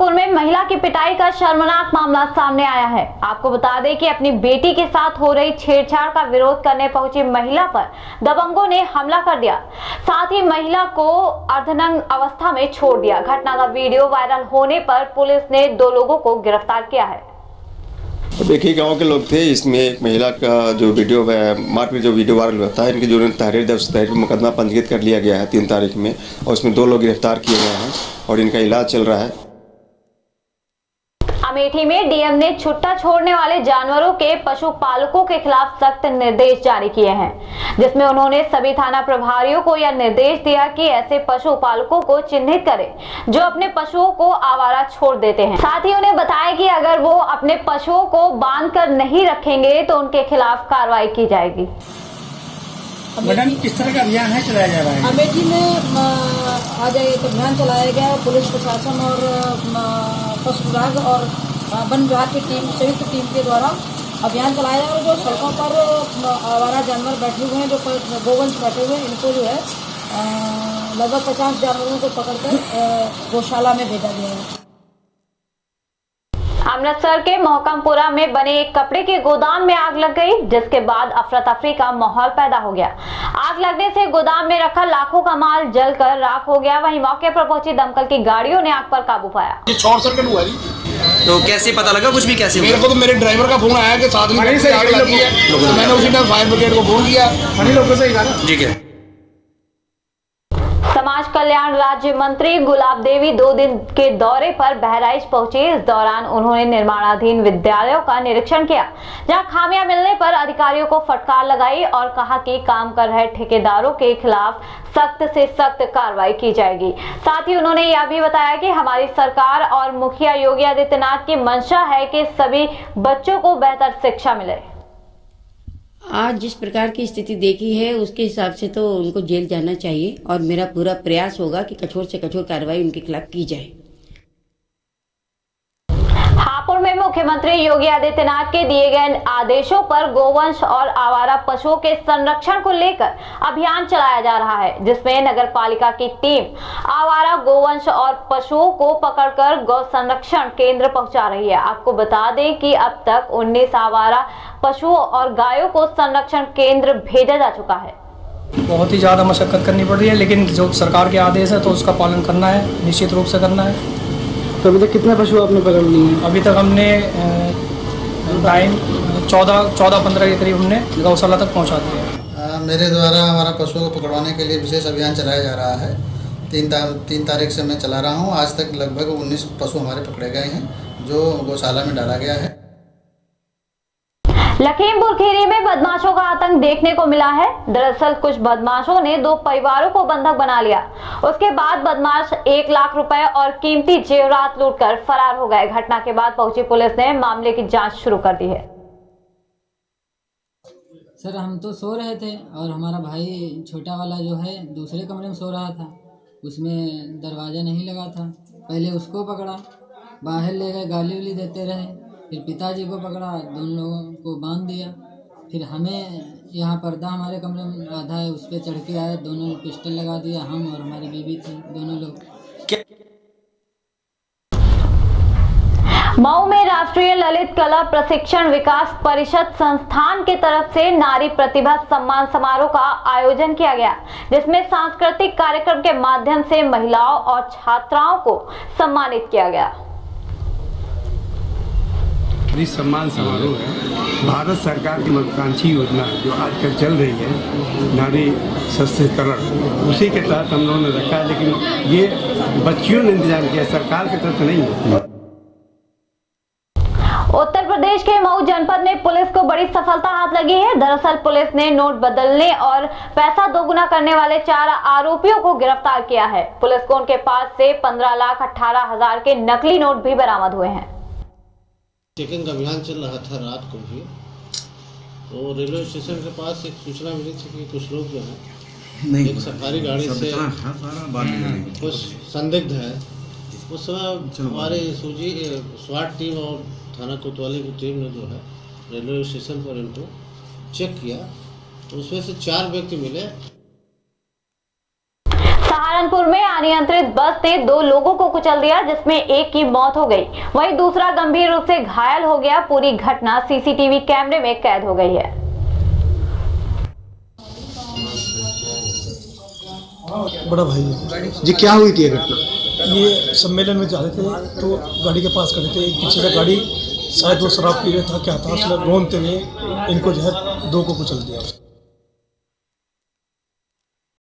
गोरखपुर में महिला की पिटाई का शर्मनाक मामला सामने आया है। आपको बता दें कि अपनी बेटी के साथ हो रही छेड़छाड़ का विरोध करने पहुंची महिला पर दबंगों ने हमला कर दिया, साथ ही महिला को अर्धनग्न अवस्था में छोड़ दिया। घटना का वीडियो वायरल होने पर पुलिस ने 2 लोगों को गिरफ्तार किया है। देखिए, गांव के लोग थे, इसमें एक महिला का जो वीडियो मार्च में जो वीडियो वायरल हुआ था, इनकी जो तहरीर दर्ज तहरीर मुकदमा पंजीकृत कर लिया गया है 3 तारीख में, और उसमें 2 लोग गिरफ्तार किए गए हैं और इनका इलाज चल रहा है। अमेठी में डीएम ने छुट्टा छोड़ने वाले जानवरों के पशुपालकों के खिलाफ सख्त निर्देश जारी किए हैं, जिसमें उन्होंने सभी थाना प्रभारियों को यह निर्देश दिया कि ऐसे पशुपालकों को चिन्हित करें जो अपने पशुओं को आवारा छोड़ देते हैं। साथ ही उन्हें बताया कि अगर वो अपने पशुओं को बांध कर नहीं रखेंगे तो उनके खिलाफ कार्रवाई की जाएगी। मैडम, किस तरह का अभियान है चलाया जा रहा है? अमेठी में आज एक अभियान चलाया गया है। पुलिस प्रशासन और पशु विभाग और वन विभाग की टीम, संयुक्त टीम के द्वारा अभियान चलाया है। और जो सड़कों पर आवारा जानवर बैठे हुए हैं, जो गोवंश बैठे हुए हैं, इनको जो है लगभग 50 जानवरों को पकड़कर गौशाला में भेजा गया है। अमृतसर के मोहकमपुरा में बने एक कपड़े के गोदाम में आग लग गई, जिसके बाद अफरा तफरी का माहौल पैदा हो गया। आग लगने से गोदाम में रखा लाखों का माल जलकर राख हो गया। वहीं मौके पर पहुंची दमकल की गाड़ियों ने आग पर काबू पाया। तो कैसे पता लगा कुछ भी कैसे? मेरे को तो मेरे ड्राइवर का फोन आया कि साथ में आग लगी है, तो मैंने उसी टाइम फायर ब्रिगेड को फोन किया। समाज कल्याण राज्य मंत्री गुलाब देवी 2 दिन के दौरे पर बहराइच पहुंचे। इस दौरान उन्होंने निर्माणाधीन विद्यालयों का निरीक्षण किया, जहां खामियां मिलने पर अधिकारियों को फटकार लगाई और कहा कि काम कर रहे ठेकेदारों के खिलाफ सख्त से सख्त कार्रवाई की जाएगी। साथ ही उन्होंने यह भी बताया कि हमारी सरकार और मुखिया योगी आदित्यनाथ की मंशा है कि सभी बच्चों को बेहतर शिक्षा मिले। आज जिस प्रकार की स्थिति देखी है उसके हिसाब से तो उनको जेल जाना चाहिए, और मेरा पूरा प्रयास होगा कि कठोर से कठोर कार्रवाई उनके खिलाफ की जाए। हापुड़ में मुख्यमंत्री योगी आदित्यनाथ के दिए गए आदेशों पर गोवंश और आवारा पशुओं के संरक्षण को लेकर अभियान चलाया जा रहा है, जिसमें नगरपालिका की टीम आवारा गोवंश और पशुओं को पकड़कर गौ संरक्षण केंद्र पहुंचा रही है। आपको बता दें कि अब तक 19 आवारा पशुओं और गायों को संरक्षण केंद्र भेजा जा चुका है। बहुत ही ज्यादा मशक्कत करनी पड़ रही है, लेकिन जो सरकार के आदेश है तो उसका पालन करना है, निश्चित रूप से करना है। तो अभी तक कितने पशु आपने पकड़ लिए हैं? अभी तक हमने 14-15 के करीब हमने गौशाला तक पहुंचा दिए हैं। मेरे द्वारा हमारा पशुओं को पकड़वाने के लिए विशेष अभियान चलाया जा रहा है। 3 तारीख से मैं चला रहा हूं। आज तक लगभग 19 पशु हमारे पकड़े गए हैं, जो गौशाला में डाला गया है। लखीमपुर खीरी में बदमाशों का आतंक देखने को मिला है। दरअसल कुछ बदमाशों ने 2 परिवारों को बंधक बना लिया। उसके बाद बदमाश 1 लाख रुपए और कीमती जेवरात लूटकर फरार हो गए। घटना के बाद पहुंची पुलिस ने मामले की जांच शुरू कर दी है। सर, हम तो सो रहे थे और हमारा भाई छोटा वाला जो है दूसरे कमरे में सो रहा था, उसमें दरवाजा नहीं लगा था। पहले उसको पकड़ा, बाहर ले गए, गाली उली देते रहे। फिर पिताजी को पकड़ा, दोनों लोगों को बांध दिया। फिर हमें यहाँ पर्दा हमारे कमरे में आधा है, उस पर चढ़ के आए, दोनों लोग पिस्टल लगा दिया, हम और हमारी बीवी थी, दोनों लोग। मऊ में राष्ट्रीय ललित कला प्रशिक्षण विकास परिषद संस्थान के तरफ से नारी प्रतिभा सम्मान समारोह का आयोजन किया गया, जिसमें सांस्कृतिक कार्यक्रम के माध्यम से महिलाओं और छात्राओं को सम्मानित किया गया। नारी सम्मान समारोह है भारत सरकार की महत्वाकांक्षी योजना जो आजकल चल रही है, नारी सशक्तिकरण, उसी के तहत हम लोगों ने रखा है। लेकिन ये बच्चियों ने इंतजाम किया, सरकार की तरफ से नहीं है। उत्तर प्रदेश के मऊ जनपद में पुलिस को बड़ी सफलता हाथ लगी है। दरअसल पुलिस ने नोट बदलने और पैसा दोगुना करने वाले 4 आरोपियों को गिरफ्तार किया है। पुलिस को उनके पास से 15,18,000 के नकली नोट भी बरामद हुए हैं। चेकिंग का अभियान चल रहा था रात को भी, तो रेलवे स्टेशन के पास एक सूचना मिली थी कि कुछ लोग जो हैं एक सरकारी गाड़ी से कुछ संदिग्ध है। उस समय हमारे सूजी स्वाट टीम और थाना कोतवाली की टीम ने जो है रेलवे स्टेशन पर इनको चेक किया, तो उसमें से 4 व्यक्ति मिले। सहारनपुर में अनियंत्रित बस ने 2 लोगों को कुचल दिया, जिसमें एक की मौत हो गई, वहीं दूसरा गंभीर रूप से घायल हो गया। पूरी घटना सीसीटीवी कैमरे में कैद हो गई है। बड़ा भाई जी, क्या हुई थी घटना? ये सम्मेलन में जा रहे थे तो गाड़ी के पास खड़े थे, पीछे का गाड़ी शायद वो शराब पी रहा था, क्या था, उसने रोनते हुए इनको जो है 2 को कुचल दिया।